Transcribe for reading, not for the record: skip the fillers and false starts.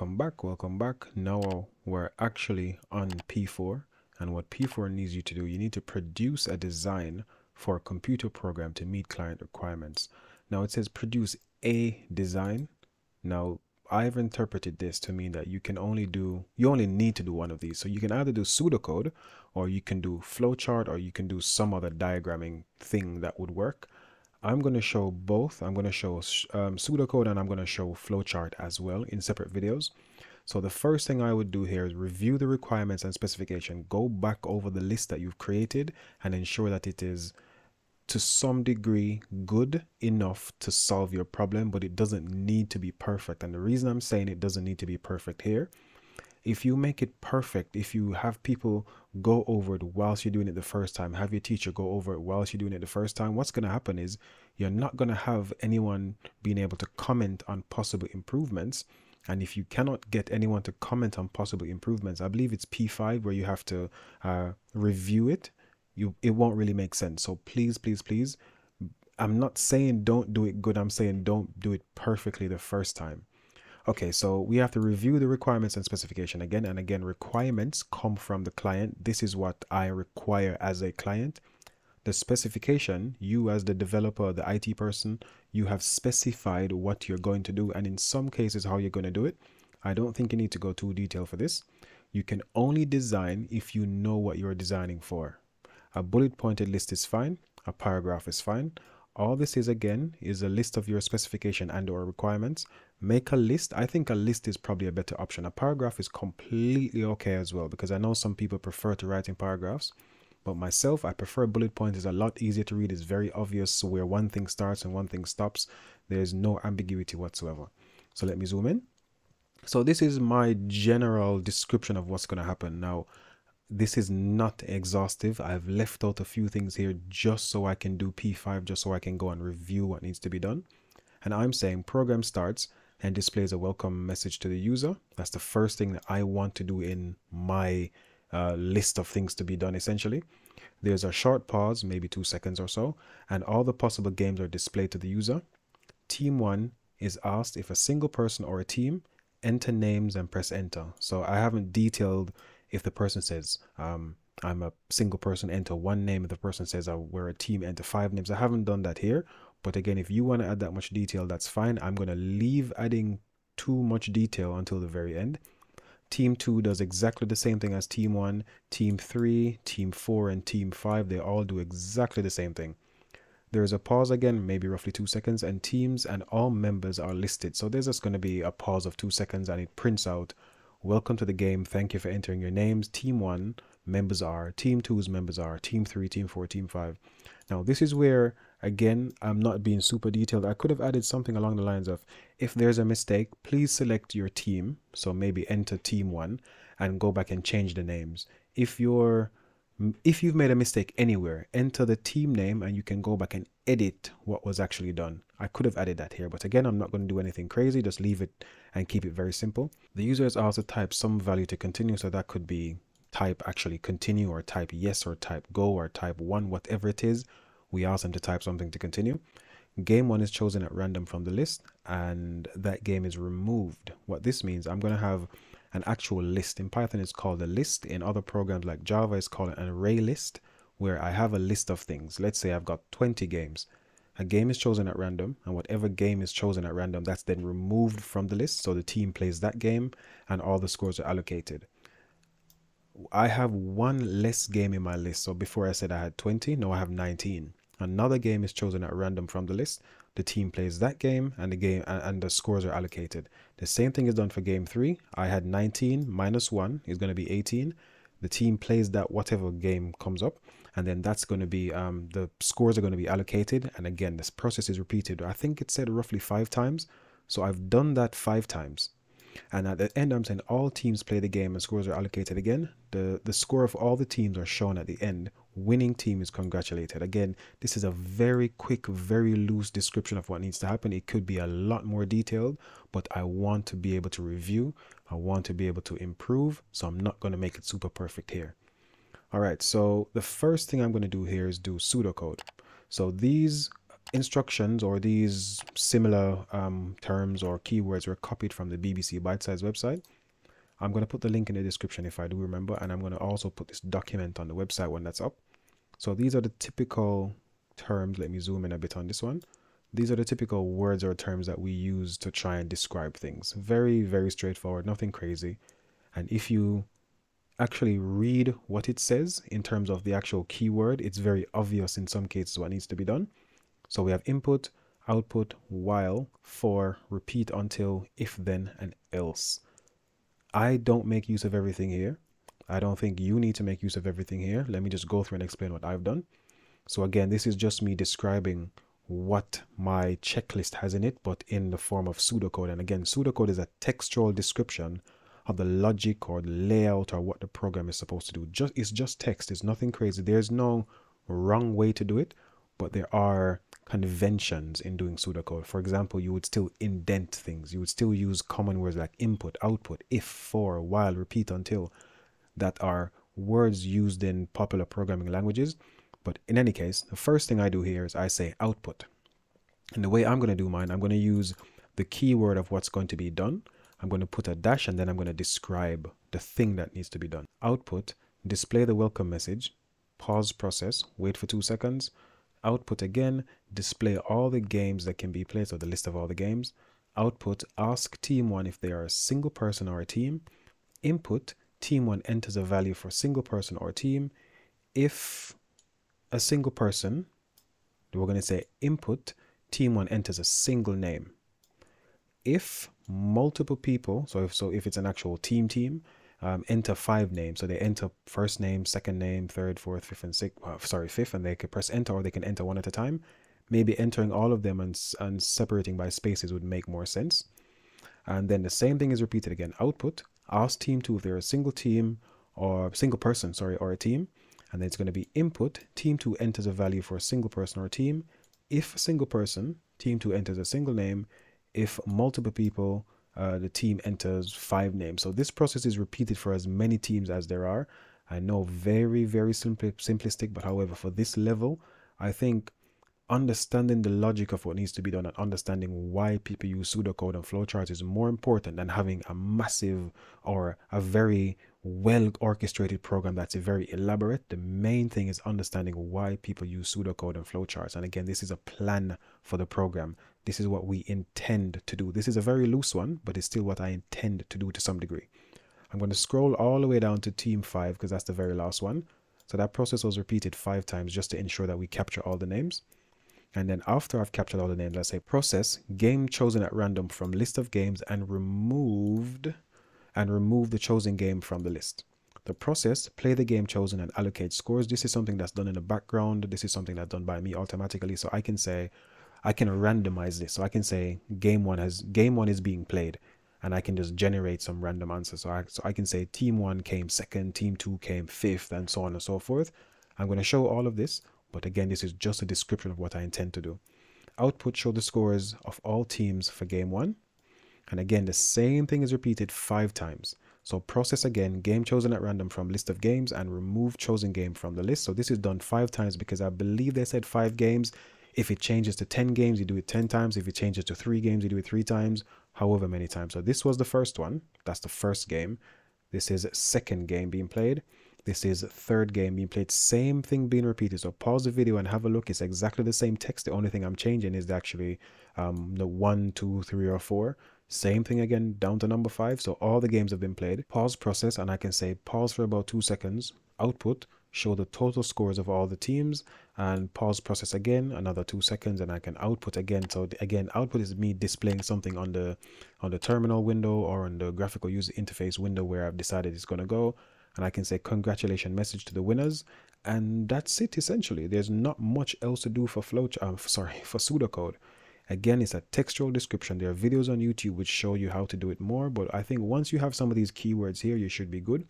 welcome back. Now we're actually on P4, and what P4 needs you to do, you need to produce a design for a computer program to meet client requirements. Now it says produce a design. Now I've interpreted this to mean that you only need to do one of these. So you can either do pseudocode, or you can do flowchart, or you can do some other diagramming thing that would work. I'm going to show both. I'm going to show pseudocode, and I'm going to show flowchart as well in separate videos. So the first thing I would do here is review the requirements and specification. Go back over the list that you've created and ensure that it is to some degree good enough to solve your problem, but it doesn't need to be perfect. And the reason I'm saying it doesn't need to be perfect here, if you make it perfect, if you have people go over it whilst you're doing it the first time, have your teacher go over it whilst you're doing it the first time, what's going to happen is you're not going to have anyone being able to comment on possible improvements. And if you cannot get anyone to comment on possible improvements, I believe it's P5 where you have to review it. It won't really make sense. So please, I'm not saying don't do it good. I'm saying don't do it perfectly the first time. Okay, so we have to review the requirements and specification again. And again, requirements come from the client. This is what I require as a client. The specification, you as the developer, the IT person, you have specified what you're going to do, and in some cases how you're going to do it. I don't think you need to go too detailed for this. You can only design if you know what you're designing for. A bullet pointed list is fine. A paragraph is fine. All this is, again, is a list of your specification and or requirements. Make a list. I think a list is probably a better option. A paragraph is completely okay as well, because I know some people prefer to write in paragraphs. But myself, I prefer bullet points. It's a lot easier to read. It's very obvious where one thing starts and one thing stops. There's no ambiguity whatsoever. So let me zoom in. So this is my general description of what's going to happen. Now, this is not exhaustive. I've left out a few things here just so I can do P5, just so I can go and review what needs to be done. And I'm saying program starts and displays a welcome message to the user. That's the first thing that I want to do in my list of things to be done, essentially. There's a short pause, maybe 2 seconds or so, and all the possible games are displayed to the user. Team one is asked if a single person or a team, enter names and press enter. So I haven't detailed. If the person says, I'm a single person, enter one name. If the person says, we're a team, enter 5 names. I haven't done that here. But again, if you want to add that much detail, that's fine. I'm going to leave adding too much detail until the very end. Team 2 does exactly the same thing as Team 1. Team 3, Team 4, and Team 5, they all do exactly the same thing. There is a pause again, maybe roughly 2 seconds, and teams and all members are listed. So there's just going to be a pause of 2 seconds, and it prints out, welcome to the game. Thank you for entering your names. Team 1 members are, Team 2's members are, Team 3, Team 4, Team 5. Now, this is where, again, I'm not being super detailed. I could have added something along the lines of, if there's a mistake, please select your team. So maybe enter Team 1 and go back and change the names. If you've made a mistake anywhere, enter the team name and you can go back and edit what was actually done. I could have added that here, but again, I'm not going to do anything crazy. Just leave it and keep it very simple. The user is asked to type some value to continue. So that could be type actually continue, or type yes, or type go, or type one, whatever it is. We ask them to type something to continue. Game one is chosen at random from the list, and that game is removed. What this means, I'm going to have an actual list. In Python, it's called a list. In other programs like Java, it's called an array list, where I have a list of things. Let's say I've got 20 games. A game is chosen at random, and whatever game is chosen at random, that's then removed from the list. So the team plays that game and all the scores are allocated. I have one less game in my list. So before I said I had 20, now I have 19. Another game is chosen at random from the list. The team plays that game, and the game and the scores are allocated. The same thing is done for game 3. I had 19 minus 1 is going to be 18. The team plays that whatever game comes up, and then that's going to be the scores are going to be allocated. And again, this process is repeated. I think it said roughly 5 times. So I've done that 5 times. And at the end, I'm saying all teams play the game and scores are allocated again. The score of all the teams are shown at the end. Winning team is congratulated. Again, this is a very quick, very loose description of what needs to happen. It could be a lot more detailed, but I want to be able to review. I want to be able to improve. So I'm not going to make it super perfect here. All right. So the first thing I'm going to do here is do pseudocode. So these instructions or these similar terms or keywords were copied from the BBC Bitesize website. I'm going to put the link in the description if I do remember, and I'm going to also put this document on the website when that's up. So these are the typical terms. Let me zoom in a bit on this one. These are the typical words or terms that we use to try and describe things. Very, very straightforward, nothing crazy. And if you actually read what it says in terms of the actual keyword, it's very obvious in some cases what needs to be done. So we have input, output, while, for, repeat, until, if, then, and else. I don't make use of everything here. I don't think you need to make use of everything here. Let me just go through and explain what I've done. So again, this is just me describing what my checklist has in it, but in the form of pseudocode. And again, pseudocode is a textual description of the logic or the layout or what the program is supposed to do. It's just text. It's nothing crazy. There's no wrong way to do it, but there are conventions in doing pseudocode. For example, you would still indent things. You would still use common words like input, output, if, for, while, repeat, until, that are words used in popular programming languages. But in any case, the first thing I do here is I say output. And the way I'm going to do mine, I'm going to use the keyword of what's going to be done. I'm going to put a dash and then I'm going to describe the thing that needs to be done. Output, display the welcome message, pause process, wait for 2 seconds. Output again, display all the games that can be played, so the list of all the games. Output, ask team one if they are a single person or a team. Input, team one enters a value for single person or team. If a single person, we're going to say input, team one enters a single name. If multiple people, so if it's an actual team, enter 5 names. So they enter first name, second name, third, fourth, fifth, and sixth, fifth, and they can press enter, or they can enter one at a time. Maybe entering all of them and separating by spaces would make more sense. And then the same thing is repeated again. Output, ask team two if they're a single team or single person, or a team. And then it's going to be input, team two enters a value for a single person or a team. If single person, team two enters a single name. If multiple people, the team enters 5 names. So this process is repeated for as many teams as there are. I know, very, very simplistic, but however, for this level, I think understanding the logic of what needs to be done and understanding why people use pseudocode and flowcharts is more important than having a massive or a very well orchestrated program that's very elaborate. The main thing is understanding why people use pseudocode and flowcharts. And again, this is a plan for the program. This is what we intend to do. This is a very loose one, but it's still what I intend to do to some degree. I'm going to scroll all the way down to team 5 because that's the very last one. So that process was repeated 5 times just to ensure that we capture all the names. And then after I've captured all the names, I say process game chosen at random from list of games and remove the chosen game from the list. The process play the game chosen and allocate scores. This is something that's done in the background. This is something that's done by me automatically. So I can say, I can randomize this. So I can say game one is being played, and I can just generate some random answer. So I can say team 1 came second, team 2 came fifth, and so on and so forth. I'm going to show all of this, but again, this is just a description of what I intend to do. Output, show the scores of all teams for game 1. And again, the same thing is repeated 5 times. So process again, game chosen at random from list of games and remove chosen game from the list. So this is done 5 times because I believe they said 5 games. If it changes to 10 games, you do it 10 times. If it changes to 3 games, you do it 3 times, however many times. So this was the first one. That's the first game. This is second game being played. This is third game being played. Same thing being repeated. So pause the video and have a look. It's exactly the same text. The only thing I'm changing is actually the 1, 2, 3, or 4. Same thing again down to number 5. So all the games have been played. Pause process, and I can say pause for about 2 seconds. Output, show the total scores of all the teams, and pause process again, another 2 seconds, and I can output again. So again, output is me displaying something on the terminal window or on the graphical user interface window where I've decided it's going to go. And I can say congratulations message to the winners, and that's it essentially. There's not much else to do for pseudocode. Again, it's a textual description. There are videos on YouTube which show you how to do it more, but I think once you have some of these keywords here, you should be good.